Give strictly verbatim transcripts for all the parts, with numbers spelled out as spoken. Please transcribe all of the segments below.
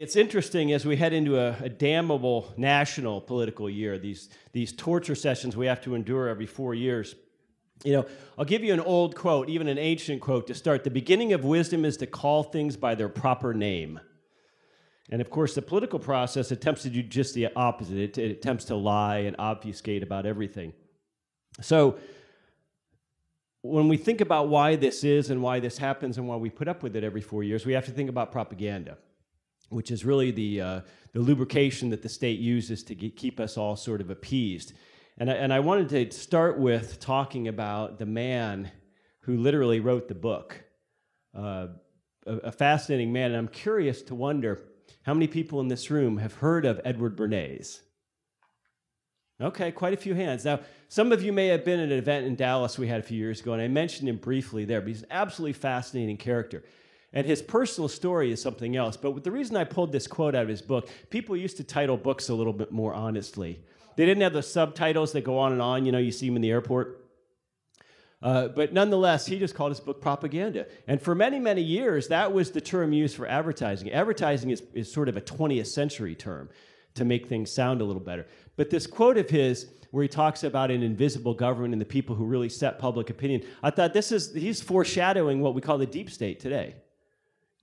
It's interesting as we head into a, a damnable national political year, these, these torture sessions we have to endure every four years. You know, I'll give you an old quote, even an ancient quote to start. The beginning of wisdom is to call things by their proper name. And of course, the political process attempts to do just the opposite. It, it attempts to lie and obfuscate about everything. So when we think about why this is and why this happens and why we put up with it every four years, we have to think about propaganda, which is really the, uh, the lubrication that the state uses to get, keep us all sort of appeased. And I, and I wanted to start with talking about the man who literally wrote the book, uh, a, a fascinating man. And I'm curious to wonder how many people in this room have heard of Edward Bernays. Okay, quite a few hands. Now, some of you may have been at an event in Dallas we had a few years ago, and I mentioned him briefly there, but he's an absolutely fascinating character. And his personal story is something else. But the reason I pulled this quote out of his book, people used to title books a little bit more honestly. They didn't have the subtitles that go on and on. You know, you see them in the airport. Uh, but nonetheless, he just called his book propaganda. And for many, many years, that was the term used for advertising. Advertising is, is sort of a twentieth century term to make things sound a little better. But this quote of his, where he talks about an invisible government and the people who really set public opinion, I thought this is, he's foreshadowing what we call the deep state today.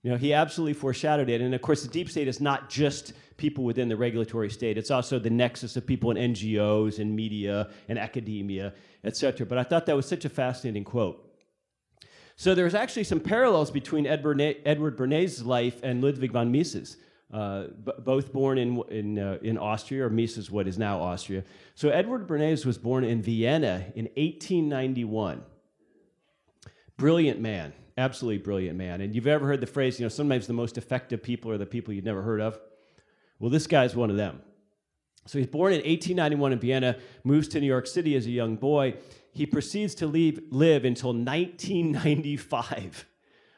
You know, he absolutely foreshadowed it. And of course, the deep state is not just people within the regulatory state. It's also the nexus of people in N G Os and media and academia, et cetera. But I thought that was such a fascinating quote. So there's actually some parallels between Edward Bernays' life and Ludwig von Mises, uh, b both born in, in, uh, in Austria, or Mises, what is now Austria. So Edward Bernays was born in Vienna in eighteen ninety-one. Brilliant man. Absolutely brilliant man. And you've ever heard the phrase, you know, sometimes the most effective people are the people you've never heard of. Well, this guy's one of them. So he's born in eighteen ninety-one in Vienna, moves to New York City as a young boy. He proceeds to leave, live until nineteen ninety-five,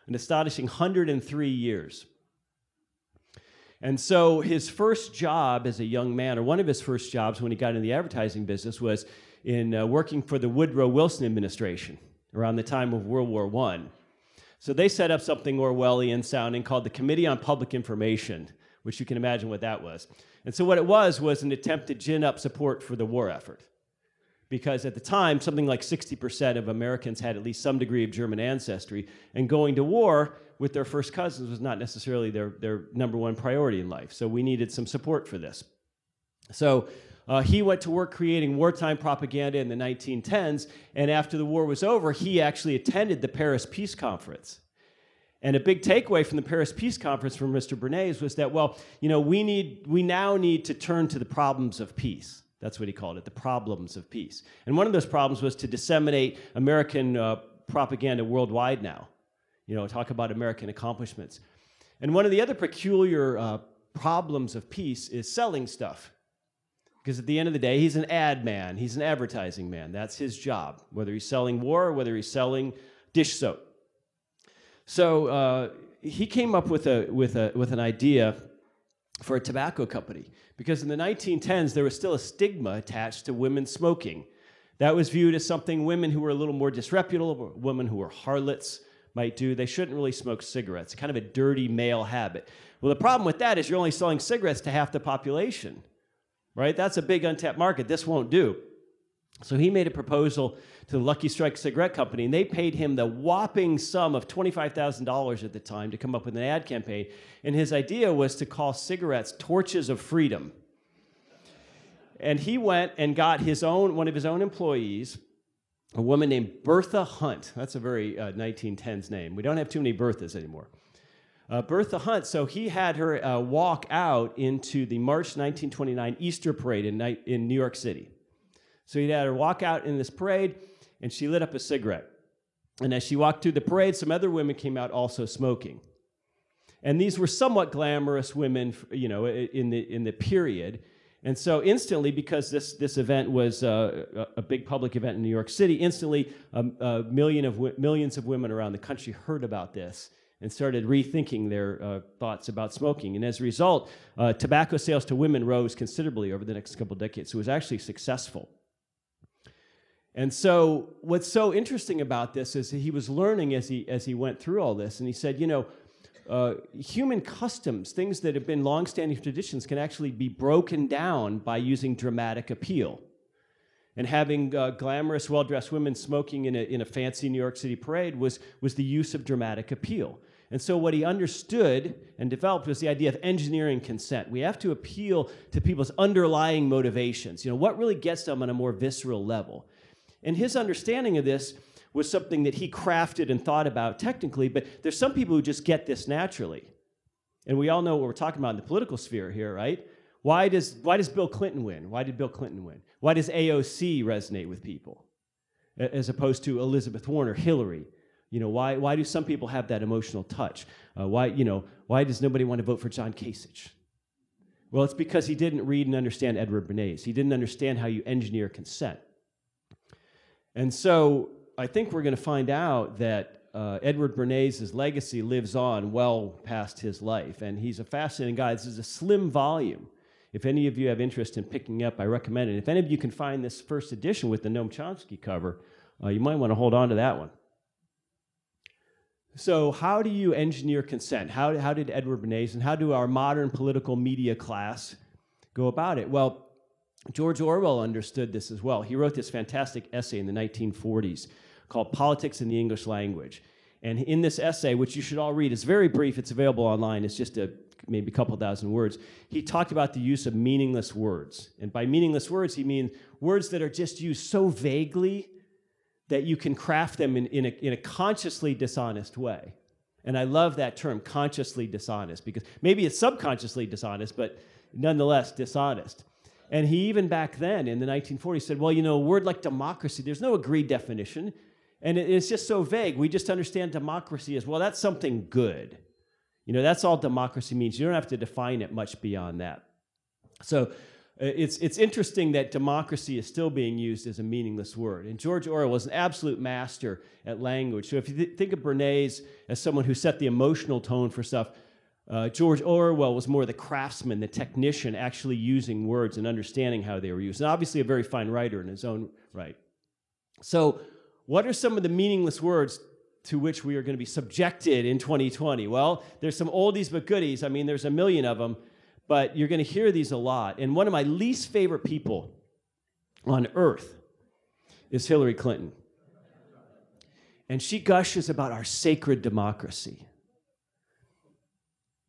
an astonishing one hundred three years. And so his first job as a young man, or one of his first jobs when he got into the advertising business, was in uh, working for the Woodrow Wilson administration around the time of World War One. So they set up something Orwellian sounding called the Committee on Public Information, which you can imagine what that was. And so what it was was an attempt to gin up support for the war effort. Because at the time, something like sixty percent of Americans had at least some degree of German ancestry, and going to war with their first cousins was not necessarily their, their number one priority in life. So we needed some support for this. So uh, he went to work creating wartime propaganda in the nineteen tens, and after the war was over, he actually attended the Paris Peace Conference. And a big takeaway from the Paris Peace Conference from Mister Bernays was that, well, you know, we, need, we now need to turn to the problems of peace. That's what he called it, the problems of peace. And one of those problems was to disseminate American uh, propaganda worldwide now. You know, talk about American accomplishments. And one of the other peculiar uh, problems of peace is selling stuff. Because at the end of the day, he's an ad man. He's an advertising man. That's his job, whether he's selling war or whether he's selling dish soap. So uh, he came up with, a, with, a, with an idea for a tobacco company. Because in the nineteen tens, there was still a stigma attached to women smoking. That was viewed as something women who were a little more disreputable, women who were harlots might do. They shouldn't really smoke cigarettes. Kind of a dirty male habit. Well, the problem with that is you're only selling cigarettes to half the population. Right? That's a big untapped market. This won't do. So he made a proposal to the Lucky Strike cigarette company, and they paid him the whopping sum of twenty-five thousand dollars at the time to come up with an ad campaign. And his idea was to call cigarettes torches of freedom. And he went and got his own, one of his own employees, a woman named Bertha Hunt. That's a very uh, nineteen tens name. We don't have too many Berthas anymore. Uh, Bertha Hunt, so he had her uh, walk out into the March nineteen twenty-nine Easter parade in, in New York City. So he had her walk out in this parade, and she lit up a cigarette. And as she walked through the parade, some other women came out also smoking. And these were somewhat glamorous women, you know, in the, in the period. And so instantly, because this, this event was uh, a big public event in New York City, instantly um, uh, million of millions of women around the country heard about this and started rethinking their uh, thoughts about smoking. And as a result, uh, tobacco sales to women rose considerably over the next couple of decades. So it was actually successful. And so what's so interesting about this is that he was learning as he, as he went through all this. And he said, you know, uh, human customs, things that have been long-standing traditions, can actually be broken down by using dramatic appeal. And having uh, glamorous, well-dressed women smoking in a, in a fancy New York City parade was, was the use of dramatic appeal. And so what he understood and developed was the idea of engineering consent. We have to appeal to people's underlying motivations. You know, what really gets them on a more visceral level? And his understanding of this was something that he crafted and thought about technically, but there's some people who just get this naturally. And we all know what we're talking about in the political sphere here, right? Why does, why does Bill Clinton win? Why did Bill Clinton win? Why does A O C resonate with people as opposed to Elizabeth Warren or Hillary? You know, why, why do some people have that emotional touch? Uh, why, you know, why does nobody want to vote for John Kasich? Well, it's because he didn't read and understand Edward Bernays. He didn't understand how you engineer consent. And so I think we're going to find out that uh, Edward Bernays' legacy lives on well past his life. And he's a fascinating guy. This is a slim volume. If any of you have interest in picking up, I recommend it. If any of you can find this first edition with the Noam Chomsky cover, uh, you might want to hold on to that one. So how do you engineer consent? How, how did Edward Bernays and how do our modern political media class go about it? Well, George Orwell understood this as well. He wrote this fantastic essay in the nineteen forties called Politics in the English Language. And in this essay, which you should all read, it's very brief, it's available online, it's just a, maybe a couple thousand words, he talked about the use of meaningless words. And by meaningless words, he means words that are just used so vaguely that you can craft them in, in, a, in a consciously dishonest way. And I love that term, consciously dishonest, because maybe it's subconsciously dishonest, but nonetheless dishonest. And he even back then, in the nineteen forties, said, well, you know, a word like democracy, there's no agreed definition, and it, it's just so vague. We just understand democracy as, well, that's something good. You know, that's all democracy means. You don't have to define it much beyond that. So It's, it's interesting that democracy is still being used as a meaningless word. And George Orwell was an absolute master at language. So if you th think of Bernays as someone who set the emotional tone for stuff, uh, George Orwell was more the craftsman, the technician, actually using words and understanding how they were used. And obviously a very fine writer in his own right. So what are some of the meaningless words to which we are going to be subjected in twenty twenty? Well, there's some oldies but goodies. I mean, there's a million of them. But you're going to hear these a lot. And one of my least favorite people on earth is Hillary Clinton. And she gushes about our sacred democracy.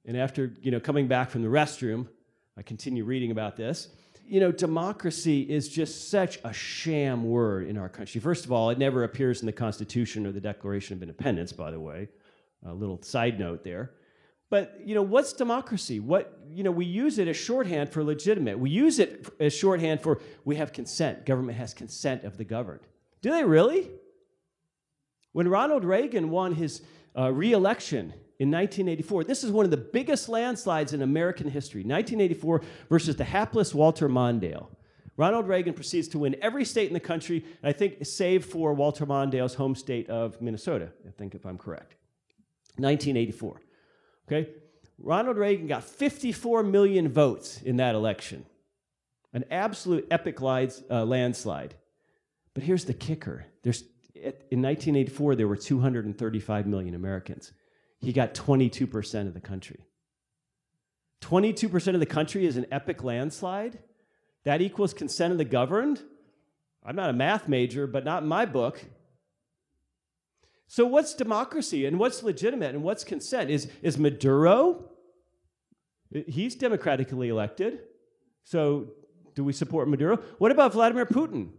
And after, you know, coming back from the restroom, I continue reading about this. You know, democracy is just such a sham word in our country. First of all, it never appears in the Constitution or the Declaration of Independence, by the way. A little side note there. But, you know, what's democracy? What, you know, we use it as shorthand for legitimate. We use it as shorthand for we have consent. Government has consent of the governed. Do they really? When Ronald Reagan won his uh, re-election in nineteen eighty-four, this is one of the biggest landslides in American history, nineteen eighty-four versus the hapless Walter Mondale. Ronald Reagan proceeds to win every state in the country, and I think save for Walter Mondale's home state of Minnesota, I think if I'm correct, nineteen eighty-four. Okay, Ronald Reagan got fifty-four million votes in that election. An absolute epic lies, uh, landslide. But here's the kicker. There's, in nineteen eighty-four, there were two hundred thirty-five million Americans. He got twenty-two percent of the country. twenty-two percent of the country is an epic landslide? That equals consent of the governed? I'm not a math major, but not in my book. So what's democracy and what's legitimate and what's consent? Is, is Maduro, he's democratically elected, so do we support Maduro? What about Vladimir Putin?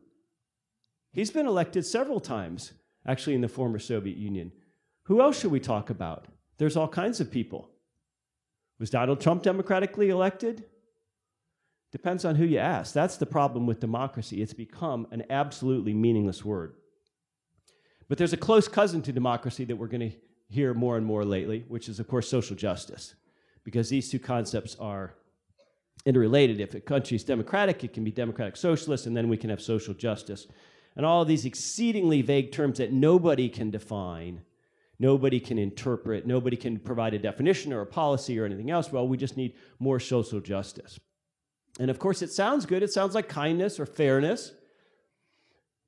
He's been elected several times, actually in the former Soviet Union. Who else should we talk about? There's all kinds of people. Was Donald Trump democratically elected? Depends on who you ask. That's the problem with democracy. It's become an absolutely meaningless word. But there's a close cousin to democracy that we're going to hear more and more lately, which is, of course, social justice, because these two concepts are interrelated. If a country is democratic, it can be democratic socialist, and then we can have social justice. And all of these exceedingly vague terms that nobody can define, nobody can interpret, nobody can provide a definition or a policy or anything else. Well, we just need more social justice. And, of course, it sounds good. It sounds like kindness or fairness.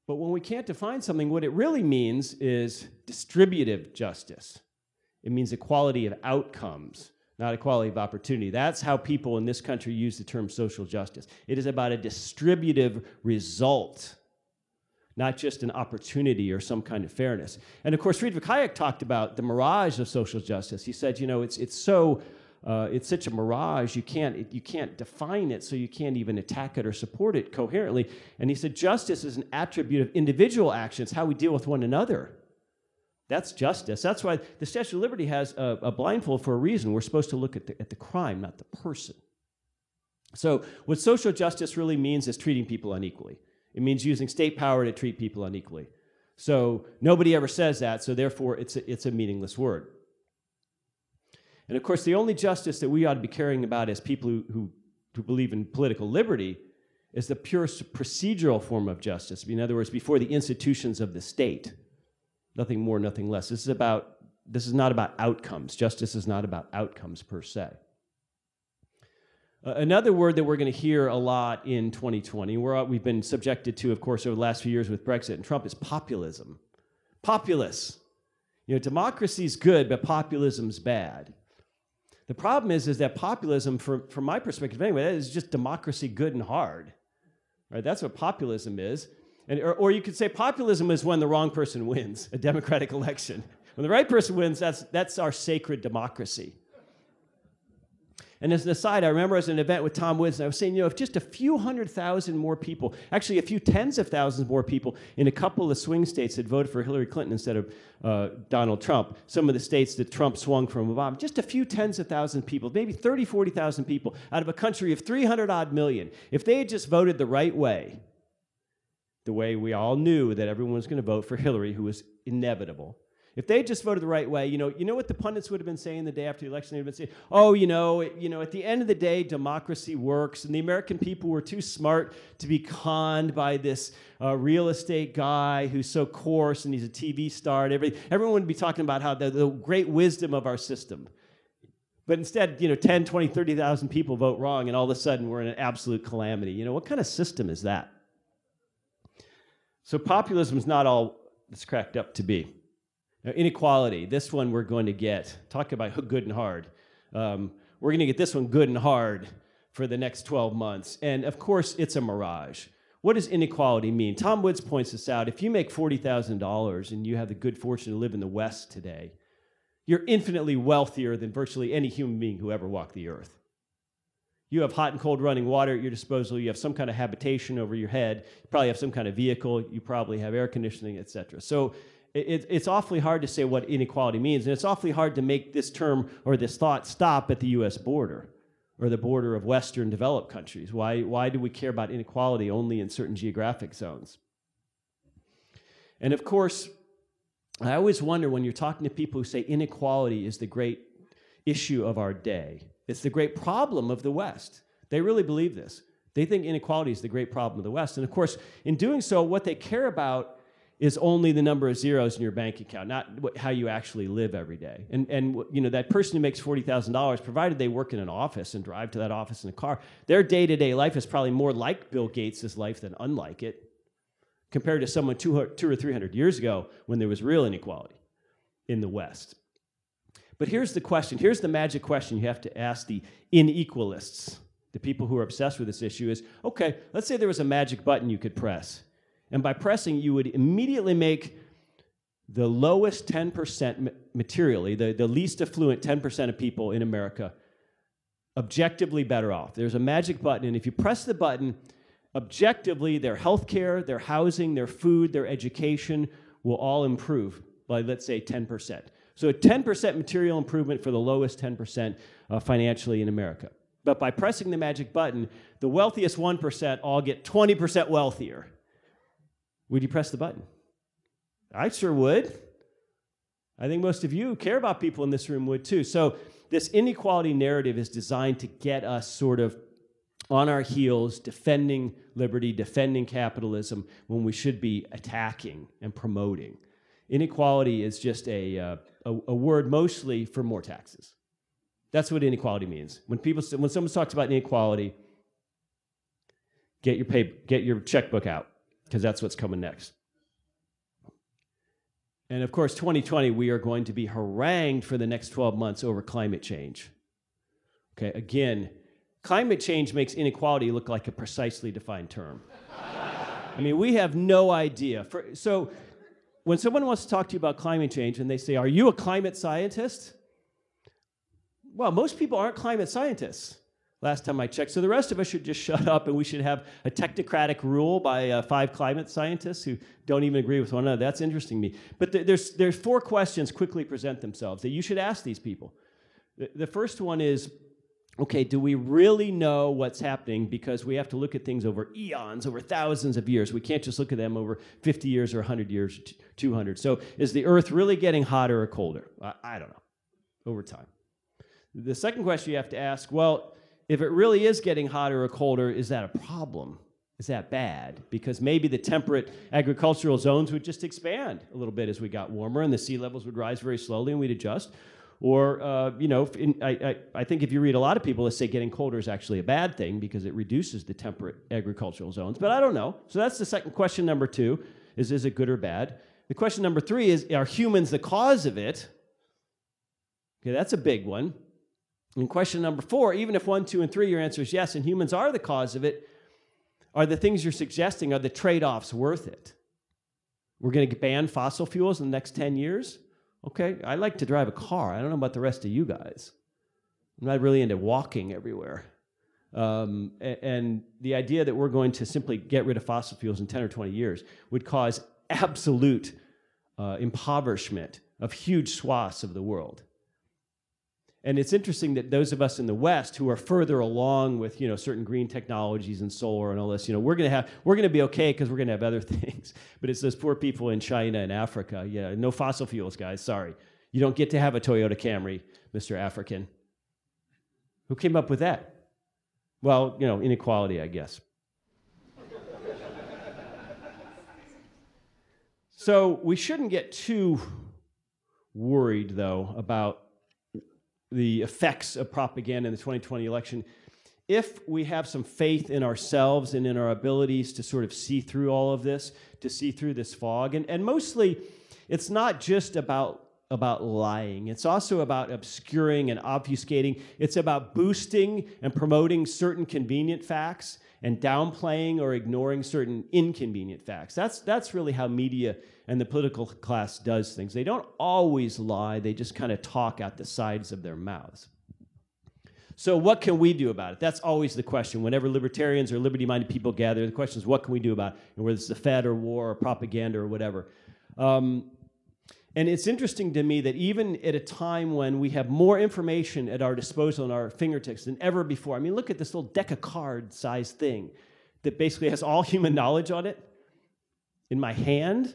But when we can't define something, what it really means is distributive justice. It means equality of outcomes, not equality of opportunity. That's how people in this country use the term social justice. It is about a distributive result, not just an opportunity or some kind of fairness. And of course, Friedrich Hayek talked about the mirage of social justice. He said, you know, it's, it's so, uh, it's such a mirage, you can't, it, you can't define it, so you can't even attack it or support it coherently. And he said, justice is an attribute of individual actions, how we deal with one another. That's justice. That's why the Statue of Liberty has a, a blindfold for a reason. We're supposed to look at the, at the crime, not the person. So what social justice really means is treating people unequally. It means using state power to treat people unequally. So nobody ever says that, so therefore it's a, it's a meaningless word. And of course, the only justice that we ought to be caring about as people who, who, who believe in political liberty is the pure procedural form of justice. In other words, before the institutions of the state. Nothing more, nothing less. This is about, this is not about outcomes. Justice is not about outcomes per se. Uh, another word that we're going to hear a lot in twenty twenty, we're, we've been subjected to, of course, over the last few years with Brexit and Trump, is populism. Populous. You know, democracy's good, but populism's bad. The problem is, is that populism, from, from my perspective anyway, that is just democracy good and hard. Right? That's what populism is. And, or, or you could say populism is when the wrong person wins a democratic election. When the right person wins, that's, that's our sacred democracy. And as an aside, I remember I was at an event with Tom Woods, and I was saying, you know, if just a few hundred thousand more people, actually a few tens of thousands more people in a couple of swing states that voted for Hillary Clinton instead of uh, Donald Trump, some of the states that Trump swung from Obama, just a few tens of thousand people, maybe thirty, forty thousand people out of a country of three hundred odd million, if they had just voted the right way, the way we all knew that everyone was going to vote for Hillary, who was inevitable. If they just voted the right way, you know, you know what the pundits would have been saying the day after the election? They would have been saying, oh, you know, you know, at the end of the day, democracy works, and the American people were too smart to be conned by this uh, real estate guy who's so coarse, and he's a T V star, and everything. Everyone would be talking about how the, the great wisdom of our system. But instead, you know, ten, twenty, thirty thousand people vote wrong, and all of a sudden we're in an absolute calamity. You know, what kind of system is that? So populism is not all it's cracked up to be. Now, inequality, this one we're going to get. Talk about good and hard. Um, we're going to get this one good and hard for the next twelve months. And of course, it's a mirage. What does inequality mean? Tom Woods points this out. If you make forty thousand dollars and you have the good fortune to live in the West today, you're infinitely wealthier than virtually any human being who ever walked the earth. You have hot and cold running water at your disposal. You have some kind of habitation over your head. You probably have some kind of vehicle. You probably have air conditioning, et cetera. So it, it's awfully hard to say what inequality means. And it's awfully hard to make this term or this thought stop at the U S border or the border of Western developed countries. Why, why do we care about inequality only in certain geographic zones? And of course, I always wonder when you're talking to people who say inequality is the great issue of our day. It's the great problem of the West. They really believe this. They think inequality is the great problem of the West. And of course, in doing so, what they care about is only the number of zeros in your bank account, not what, how you actually live every day. And, and you know, that person who makes forty thousand dollars, provided they work in an office and drive to that office in a car, their day-to-day life is probably more like Bill Gates' life than unlike it, compared to someone two, two or three hundred years ago when there was real inequality in the West. But here's the question, here's the magic question you have to ask the inequalists, the people who are obsessed with this issue is, okay, let's say there was a magic button you could press. And by pressing, you would immediately make the lowest ten percent materially, the, the least affluent ten percent of people in America objectively better off. There's a magic button, and if you press the button, objectively their health care, their housing, their food, their education will all improve by, let's say, ten percent. So a ten percent material improvement for the lowest ten percent uh, financially in America. But by pressing the magic button, the wealthiest one percent all get twenty percent wealthier. Would you press the button? I sure would. I think most of you who care about people in this room would too. So this inequality narrative is designed to get us sort of on our heels, defending liberty, defending capitalism, when we should be attacking and promoting. Inequality is just a, uh, a, a word mostly for more taxes. That's what inequality means. When people, when someone talks about inequality, get your pay, get your checkbook out, because that's what's coming next. And of course, twenty twenty, we are going to be harangued for the next twelve months over climate change. Okay, again, climate change makes inequality look like a precisely defined term. I mean, we have no idea. For, so when someone wants to talk to you about climate change and they say, are you a climate scientist? Well, most people aren't climate scientists, last time I checked. So the rest of us should just shut up, and we should have a technocratic rule by uh, five climate scientists who don't even agree with one another. That's interesting to me. But th there's, there's four questions quickly present themselves that you should ask these people. The, the first one is, okay, do we really know what's happening? Because we have to look at things over eons, over thousands of years. We can't just look at them over fifty years or one hundred years or two hundred. So is the Earth really getting hotter or colder? I, I don't know, over time. The second question you have to ask, well, if it really is getting hotter or colder, is that a problem? Is that bad? Because maybe the temperate agricultural zones would just expand a little bit as we got warmer, and the sea levels would rise very slowly and we'd adjust. Or, uh, you know, in, I, I, I think if you read a lot of people that say getting colder is actually a bad thing because it reduces the temperate agricultural zones, but I don't know. So that's the second question. Number two is, is it good or bad? The question number three is, are humans the cause of it? Okay, that's a big one. And question number four, even if one, two, and three, your answer is yes, and humans are the cause of it, are the things you're suggesting, are the trade-offs worth it? We're going to ban fossil fuels in the next ten years? Okay, I like to drive a car. I don't know about the rest of you guys. I'm not really into walking everywhere. Um, and, and the idea that we're going to simply get rid of fossil fuels in ten or twenty years would cause absolute uh, impoverishment of huge swaths of the world. And it's interesting that those of us in the West who are further along with, you know, certain green technologies and solar and all this, you know, we're gonna have we're gonna be okay because we're gonna have other things. But it's those poor people in China and Africa. Yeah, no fossil fuels, guys. Sorry, you don't get to have a Toyota Camry, Mister African. Who came up with that? Well, you know, inequality, I guess. So we shouldn't get too worried, though, about the effects of propaganda in the twenty twenty election. If we have some faith in ourselves and in our abilities to sort of see through all of this, to see through this fog, and, and mostly it's not just about, about lying. It's also about obscuring and obfuscating. It's about boosting and promoting certain convenient facts and downplaying or ignoring certain inconvenient facts. That's, that's really how media and the political class does things. They don't always lie, they just kind of talk out the sides of their mouths. So what can we do about it? That's always the question. Whenever libertarians or liberty-minded people gather, the question is, what can we do about it? And whether it's the Fed or war or propaganda or whatever. Um, and it's interesting to me that even at a time when we have more information at our disposal and our fingertips than ever before, I mean, look at this little deck of card-sized thing that basically has all human knowledge on it in my hand.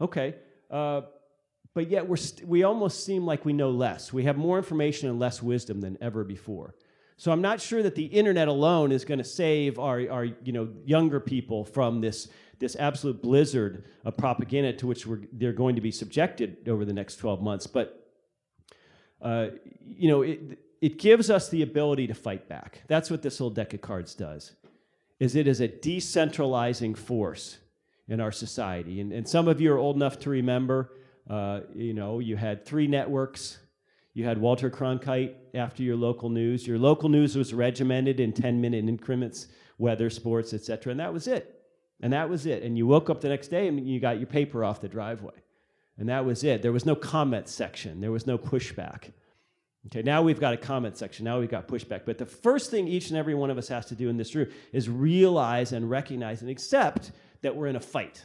Okay, uh, but yet we're st we almost seem like we know less. We have more information and less wisdom than ever before. So I'm not sure that the internet alone is going to save our, our you know, younger people from this, this absolute blizzard of propaganda to which we're, they're going to be subjected over the next twelve months. But uh, you know, it, it gives us the ability to fight back. That's what this little deck of cards does, is it is a decentralizing force in our society. And, and some of you are old enough to remember, uh, you know, you had three networks. You had Walter Cronkite after your local news. Your local news was regimented in ten-minute increments, weather, sports, et cetera, and that was it. And that was it. And you woke up the next day and you got your paper off the driveway. And that was it. There was no comment section. There was no pushback. Okay, now we've got a comment section. Now we've got pushback. But the first thing each and every one of us has to do in this room is realize and recognize and accept that we're in a fight.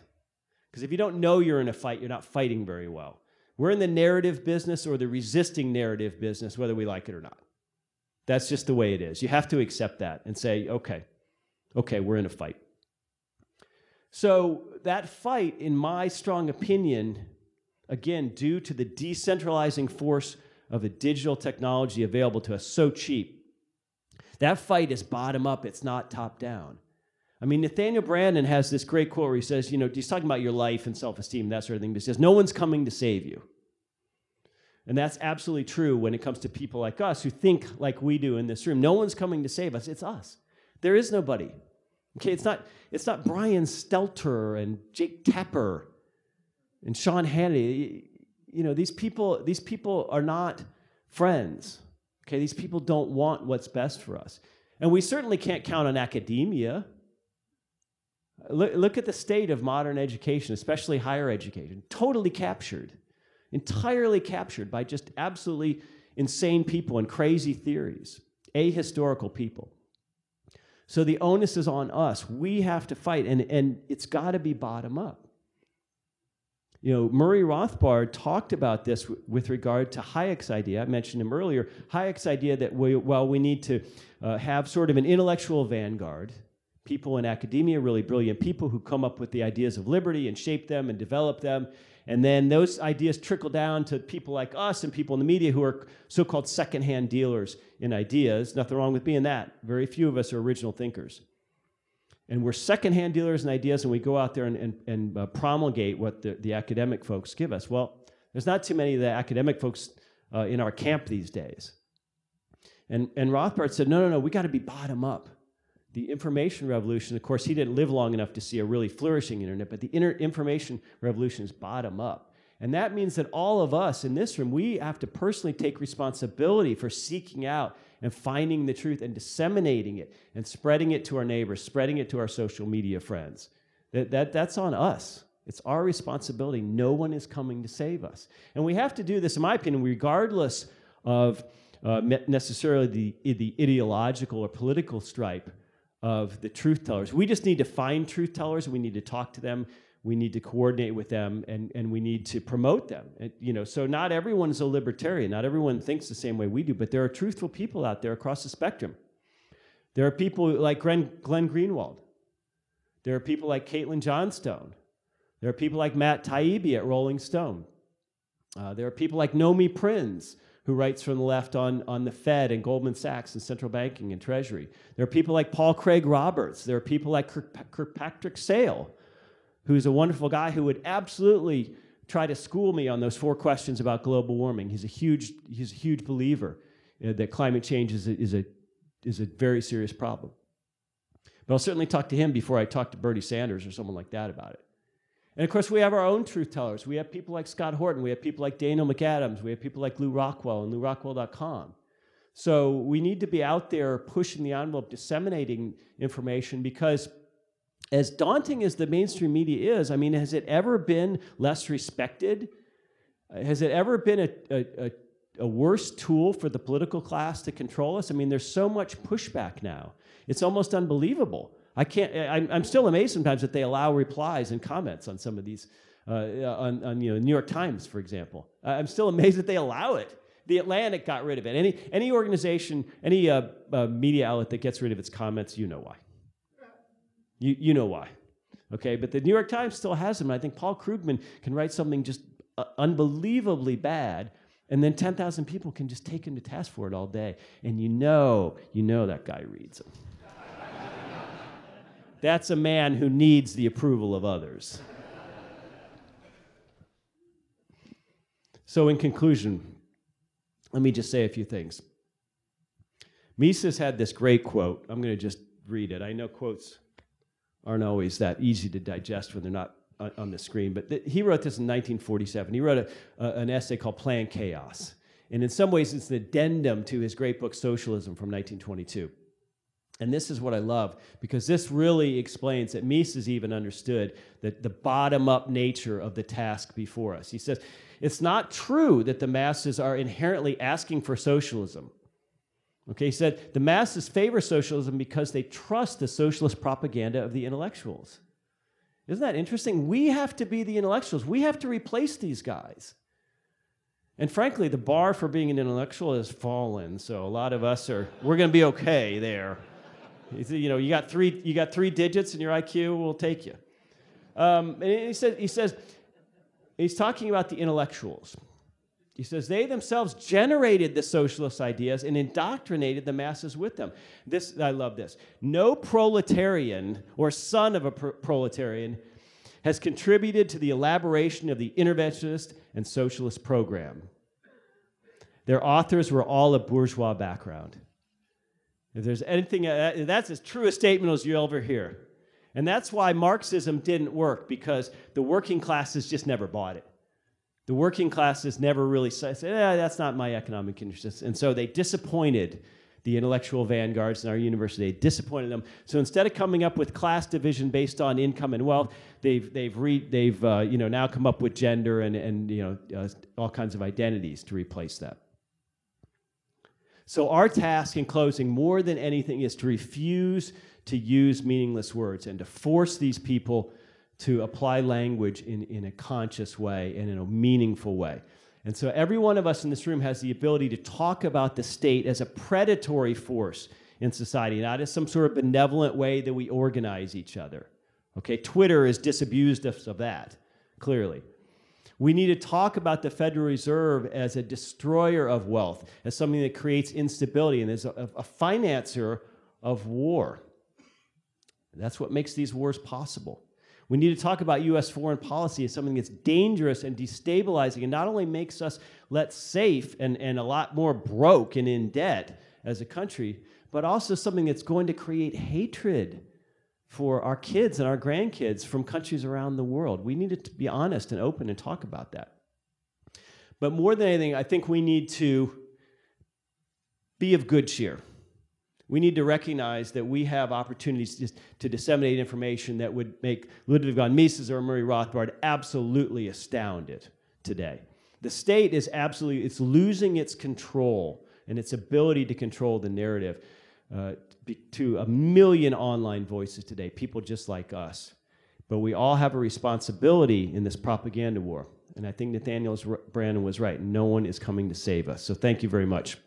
Because if you don't know you're in a fight, you're not fighting very well. We're in the narrative business or the resisting narrative business, whether we like it or not. That's just the way it is. You have to accept that and say, okay, okay, we're in a fight. So that fight, in my strong opinion, again, due to the decentralizing force of the digital technology available to us so cheap, that fight is bottom up, it's not top down. I mean, Nathaniel Branden has this great quote where he says, you know, he's talking about your life and self-esteem, that sort of thing, but he says, no one's coming to save you. And that's absolutely true when it comes to people like us who think like we do in this room. No one's coming to save us. It's us. There is nobody. Okay, it's not, it's not Brian Stelter and Jake Tapper and Sean Hannity. you know, these people, these people are not friends. Okay, these people don't want what's best for us. And we certainly can't count on academia. Look, look at the state of modern education, especially higher education, totally captured, entirely captured by just absolutely insane people and crazy theories, ahistorical people. So the onus is on us. We have to fight, and, and it's got to be bottom up. You know, Murray Rothbard talked about this w with regard to Hayek's idea. I mentioned him earlier. Hayek's idea that we, while we need to uh, have sort of an intellectual vanguard, people in academia, really brilliant people who come up with the ideas of liberty and shape them and develop them, and then those ideas trickle down to people like us and people in the media who are so-called second-hand dealers in ideas. Nothing wrong with being that. Very few of us are original thinkers. And we're secondhand dealers in ideas, and we go out there and, and, and uh, promulgate what the, the academic folks give us. Well, there's not too many of the academic folks uh, in our camp these days. And, and Rothbard said, no, no, no, we got to be bottom up. The information revolution, of course, he didn't live long enough to see a really flourishing internet, but the inter information revolution is bottom up. And that means that all of us in this room, we have to personally take responsibility for seeking out and finding the truth and disseminating it and spreading it to our neighbors, spreading it to our social media friends. That, that, that's on us. It's our responsibility. No one is coming to save us. And we have to do this, in my opinion, regardless of uh, necessarily the, the ideological or political stripe of the truth tellers. We just need to find truth tellers. We need to talk to them. We need to coordinate with them, and, and we need to promote them. And, you know, so not everyone is a libertarian. Not everyone thinks the same way we do, but there are truthful people out there across the spectrum. There are people like Glenn, Glenn Greenwald. There are people like Caitlin Johnstone. There are people like Matt Taibbi at Rolling Stone. Uh, there are people like Nomi Prins, who writes from the left on, on the Fed and Goldman Sachs and central banking and Treasury. There are people like Paul Craig Roberts. There are people like Kirk, Kirkpatrick Sale, who's a wonderful guy who would absolutely try to school me on those four questions about global warming. He's a huge, he's a huge believer uh, that climate change is a, is, a, is a very serious problem. But I'll certainly talk to him before I talk to Bernie Sanders or someone like that about it. And of course, we have our own truth tellers. We have people like Scott Horton. We have people like Daniel McAdams. We have people like Lou Rockwell and lou rockwell dot com. So we need to be out there pushing the envelope, disseminating information, because as daunting as the mainstream media is, I mean, has it ever been less respected? Has it ever been a, a, a worse tool for the political class to control us? I mean, there's so much pushback now. It's almost unbelievable. I can't, I'm, I'm still amazed sometimes that they allow replies and comments on some of these, uh, on, on you know, New York Times, for example. I'm still amazed that they allow it. The Atlantic got rid of it. Any, any organization, any uh, uh, media outlet that gets rid of its comments, you know why. You, you know why, okay? But the New York Times still has them. I think Paul Krugman can write something just uh, unbelievably bad, and then ten thousand people can just take him to task for it all day. And you know, you know that guy reads them. That's a man who needs the approval of others. So in conclusion, let me just say a few things. Mises had this great quote. I'm going to just read it. I know quotes aren't always that easy to digest when they're not on the screen, but th he wrote this in nineteen forty-seven. He wrote a, uh, an essay called Plan Chaos, and in some ways it's an addendum to his great book Socialism from nineteen twenty-two. And this is what I love, because this really explains that Mises even understood that the bottom-up nature of the task before us. He says, it's not true that the masses are inherently asking for socialism. Okay, he said, the masses favor socialism because they trust the socialist propaganda of the intellectuals. Isn't that interesting? We have to be the intellectuals. We have to replace these guys. And frankly, the bar for being an intellectual has fallen, so a lot of us are, we're going to be okay there. You know, you got three, you got three digits in your I Q, we'll take you. Um, and he says, he says, he's talking about the intellectuals. He says, they themselves generated the socialist ideas and indoctrinated the masses with them. This, I love this. No proletarian or son of a pro proletarian has contributed to the elaboration of the interventionist and socialist program. Their authors were all of bourgeois background. If there's anything, that's as true a statement as you'll ever hear. And that's why Marxism didn't work, because the working classes just never bought it. the working classes never really said, eh, that's not my economic interest. And so they disappointed the intellectual vanguards in our university. They disappointed them. So instead of coming up with class division based on income and wealth, they've they've re, they've uh, you know now come up with gender and and you know uh, all kinds of identities to replace that. So our task in closing, more than anything, is to refuse to use meaningless words and to force these people to apply language in, in a conscious way and in a meaningful way. And so every one of us in this room has the ability to talk about the state as a predatory force in society, not as some sort of benevolent way that we organize each other. Okay, Twitter has disabused us of that, clearly. We need to talk about the Federal Reserve as a destroyer of wealth, as something that creates instability and as a, a financer of war. That's what makes these wars possible. We need to talk about U S foreign policy as something that's dangerous and destabilizing and not only makes us less safe and, and a lot more broke and in debt as a country, but also something that's going to create hatred for our kids and our grandkids from countries around the world. We need to be honest and open and talk about that. But more than anything, I think we need to be of good cheer. We need to recognize that we have opportunities to, to disseminate information that would make Ludwig von Mises or Murray Rothbard absolutely astounded today. The state is absolutely, it's losing its control and its ability to control the narrative uh, to a million online voices today, people just like us. But we all have a responsibility in this propaganda war. And I think Nathaniel Branden was right. No one is coming to save us. So thank you very much.